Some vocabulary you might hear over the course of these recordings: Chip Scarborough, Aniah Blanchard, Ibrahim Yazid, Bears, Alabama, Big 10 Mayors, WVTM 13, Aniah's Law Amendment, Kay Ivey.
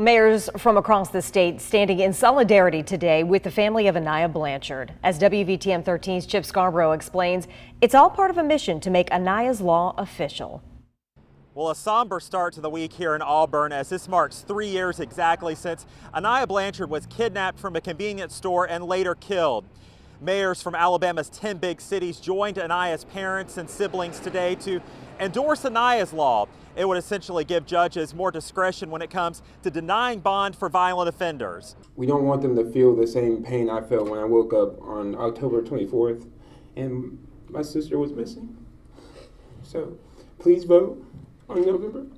Mayors from across the state standing in solidarity today with the family of Aniah Blanchard. As WVTM 13's Chip Scarborough explains, it's all part of a mission to make Aniah's Law official. Well, a somber start to the week here in Auburn, as this marks 3 years exactly since Aniah Blanchard was kidnapped from a convenience store and later killed. Mayors from Alabama's 10 big cities joined Aniah's parents and siblings today to endorse Aniah's Law. It would essentially give judges more discretion when it comes to denying bond for violent offenders. We don't want them to feel the same pain I felt when I woke up on October 24th and my sister was missing. So please vote on November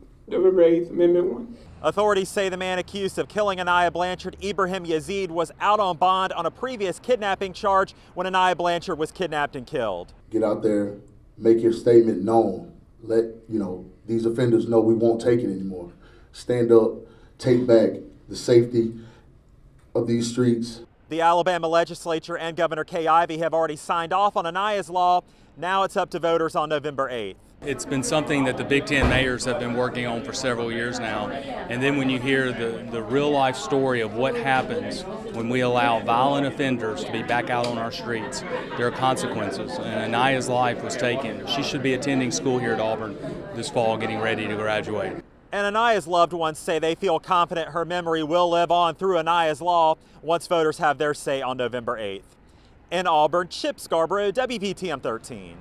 8th, Amendment 1. Authorities say the man accused of killing Aniah Blanchard, Ibrahim Yazid, was out on bond on a previous kidnapping charge when Aniah Blanchard was kidnapped and killed. Get out there, make your statement known. Let, these offenders know we won't take it anymore. Stand up, take back the safety of these streets. The Alabama legislature and Governor Kay Ivey have already signed off on Aniah's Law. Now it's up to voters on November 8th. It's been something that the Big 10 mayors have been working on for several years now. And then when you hear the real life story of what happens when we allow violent offenders to be back out on our streets, there are consequences. And Aniah's life was taken. She should be attending school here at Auburn this fall, getting ready to graduate. And Aniah's loved ones say they feel confident her memory will live on through Aniah's Law once voters have their say on November 8th. In Auburn, Chip Scarborough, WVTM 13.